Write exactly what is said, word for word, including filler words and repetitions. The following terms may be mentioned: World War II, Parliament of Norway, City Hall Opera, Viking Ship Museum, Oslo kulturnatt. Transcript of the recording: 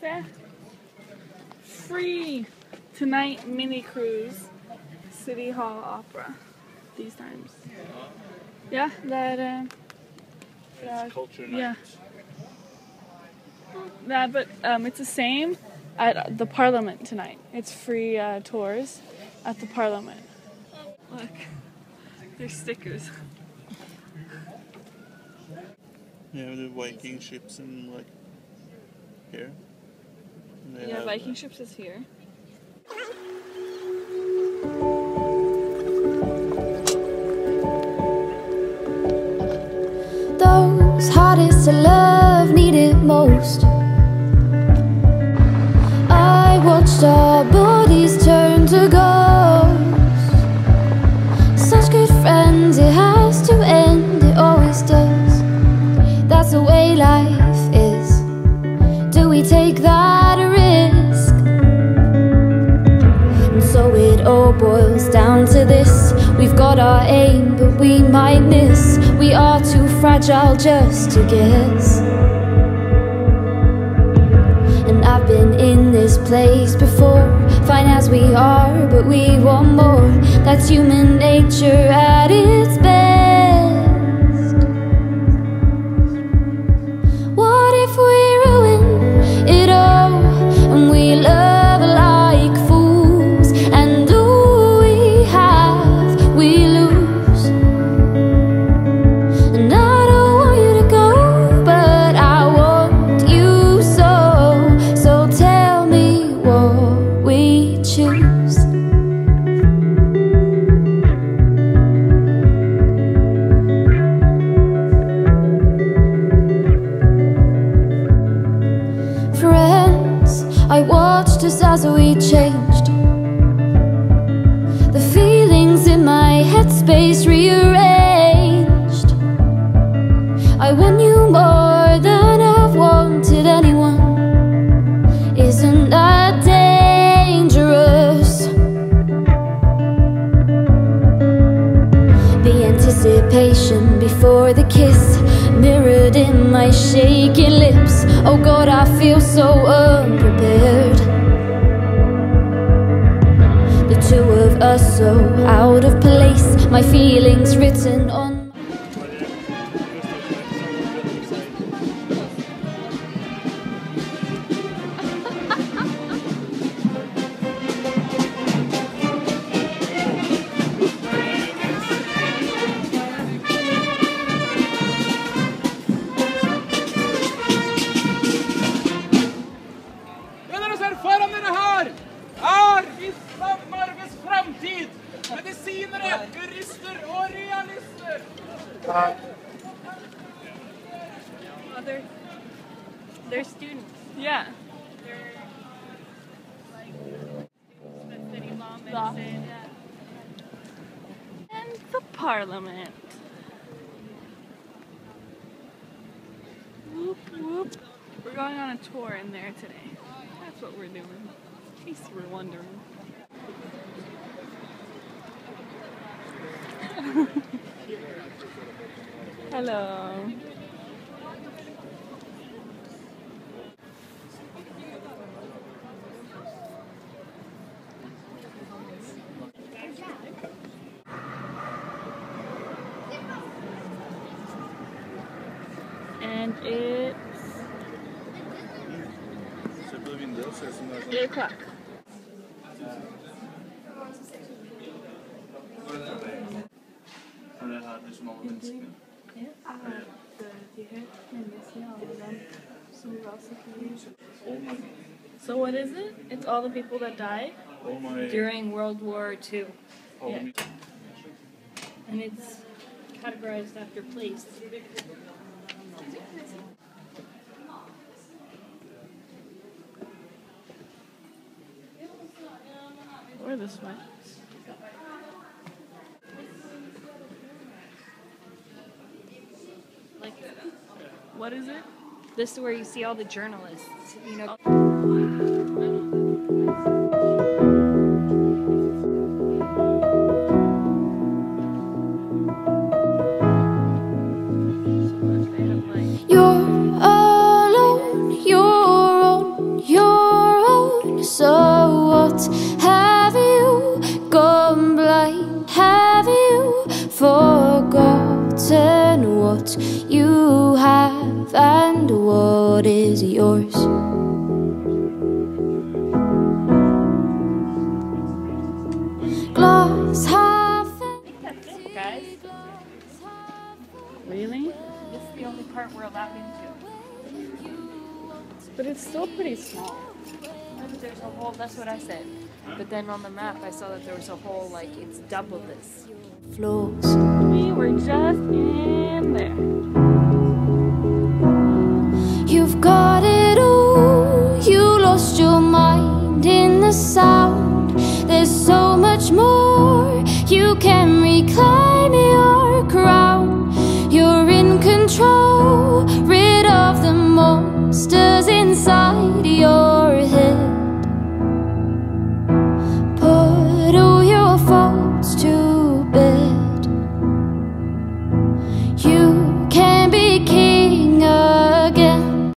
there. Free tonight mini cruise, City Hall Opera. These times. Yeah, that. Uh, that it's culture night. Yeah. That, but um, it's the same at the Parliament tonight. It's free uh, tours at the Parliament. Look, there's stickers. Yeah, the Viking ships and like here. And yeah, Viking the... ships is here. Those hardest to love needed most. I watched our bodies turn to ghosts. Such good friends, it has to end, it always does. That's the way life is. Do we take that risk? And so it all boils down to this. We've got our aim, but we might miss. We are too fragile just to guess. And I've been in this place before. Fine as we are, but we want more. That's human nature at its best. What if we ruin it all and we love? Just as we changed, the feelings in my headspace rearranged. I want you more than I've wanted anyone. Isn't that dangerous? The anticipation before the kiss mirrored in my shaking lips. Oh God, I feel so unprepared. Two of us so out of place, my feelings written on. Well, they're, they're students. Yeah. They're like students that study law, medicine. Yeah. And the Parliament. Whoop, whoop. We're going on a tour in there today. That's what we're doing, in case you were wondering. Hello. And it's eight o'clock. So what is it? It's all the people that died during World War Two. Yeah. And it's categorized after place. Or this way. What is it? This is where you see all the journalists, you know. You're alone, you're on, you're what is yours. Glass half empty. I think that's it, guys. Really? This is the only part we're allowed into. But it's still pretty small. There's a whole, that's what I said. But then on the map I saw that there was a whole, like, it's double this. Flows. We were just in there. You've got it all. You lost your mind in the sound. There's so much more. You can reclaim your crown. You're in control. Rid of the monsters inside your